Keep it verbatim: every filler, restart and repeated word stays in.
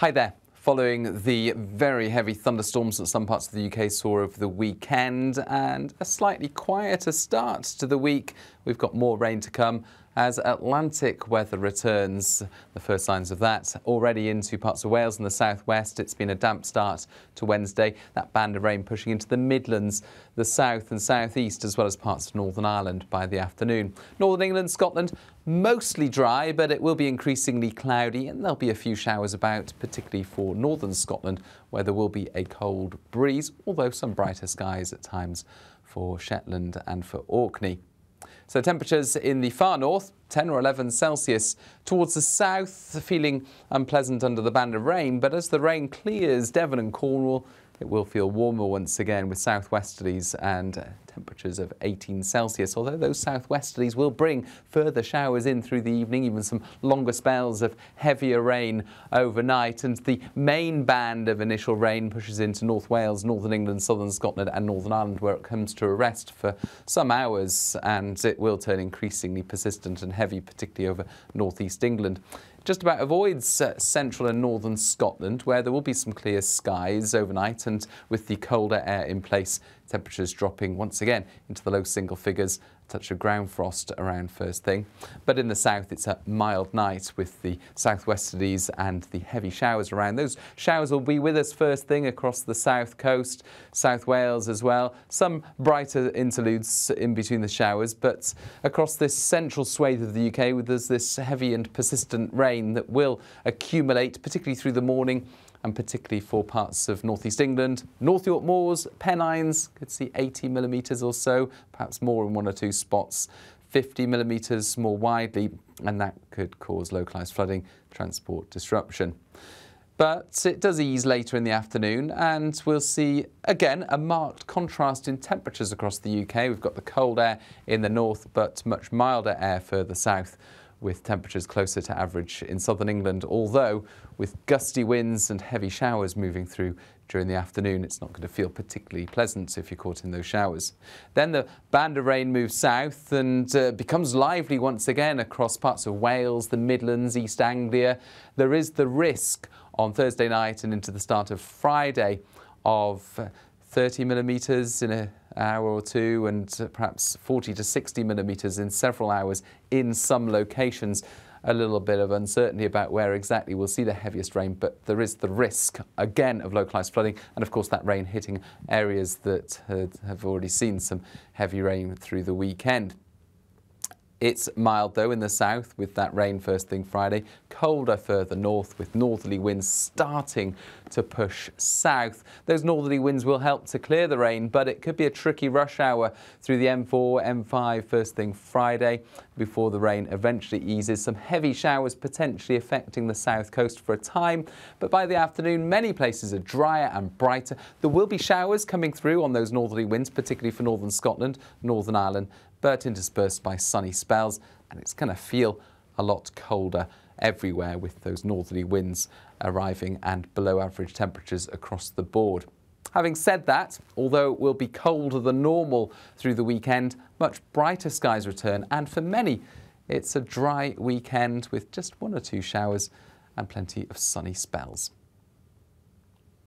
Hi there. Following the very heavy thunderstorms that some parts of the U K saw over the weekend and a slightly quieter start to the week, we've got more rain to come as Atlantic weather returns. The first signs of that already into parts of Wales and the southwest. It's been a damp start to Wednesday. That band of rain pushing into the Midlands, the south and southeast, as well as parts of Northern Ireland by the afternoon. Northern England, Scotland, mostly dry, but it will be increasingly cloudy and there'll be a few showers about, particularly for northern Scotland, where there will be a cold breeze, although some brighter skies at times for Shetland and for Orkney. So temperatures in the far north, ten or eleven Celsius. Towards the south, feeling unpleasant under the band of rain, but as the rain clears Devon and Cornwall, it will feel warmer once again with southwesterlies and temperatures of eighteen Celsius, although those southwesterlies will bring further showers in through the evening, even some longer spells of heavier rain overnight. And the main band of initial rain pushes into North Wales, Northern England, Southern Scotland and Northern Ireland, where it comes to a rest for some hours, and it will turn increasingly persistent and heavy, particularly over northeast England. Just about avoids uh, central and northern Scotland, where there will be some clear skies overnight, and with the colder air in place, temperatures dropping once again into the low single figures, a touch of ground frost around first thing. But in the south, it's a mild night with the southwesterlies and the heavy showers around. Those showers will be with us first thing across the south coast, South Wales as well. Some brighter interludes in between the showers, but across this central swathe of the U K, there's this heavy and persistent rain that will accumulate, particularly through the morning, and particularly for parts of northeast England. North York Moors, Pennines, could see eighty millimetres or so, perhaps more in one or two spots, fifty millimetres more widely, and that could cause localised flooding, transport disruption. But it does ease later in the afternoon, and we'll see, again, a marked contrast in temperatures across the U K. We've got the cold air in the north, but much milder air further south, with temperatures closer to average in southern England, although with gusty winds and heavy showers moving through during the afternoon, it's not going to feel particularly pleasant if you're caught in those showers. Then the band of rain moves south and uh, becomes lively once again across parts of Wales, the Midlands, East Anglia. There is the risk on Thursday night and into the start of Friday of uh, thirty millimetres in an hour or two, and perhaps forty to sixty millimetres in several hours in some locations. A little bit of uncertainty about where exactly we'll see the heaviest rain, but there is the risk, again, of localised flooding, and of course that rain hitting areas that uh, have already seen some heavy rain through the weekend. It's mild, though, in the south with that rain first thing Friday. Colder further north with northerly winds starting to push south. Those northerly winds will help to clear the rain, but it could be a tricky rush hour through the M four, M five first thing Friday before the rain eventually eases. Some heavy showers potentially affecting the south coast for a time, but by the afternoon many places are drier and brighter. There will be showers coming through on those northerly winds, particularly for northern Scotland, Northern Ireland, but interspersed by sunny spells, and it's going to feel a lot colder everywhere with those northerly winds arriving and below average temperatures across the board. Having said that, although it will be colder than normal through the weekend, much brighter skies return, and for many it's a dry weekend with just one or two showers and plenty of sunny spells.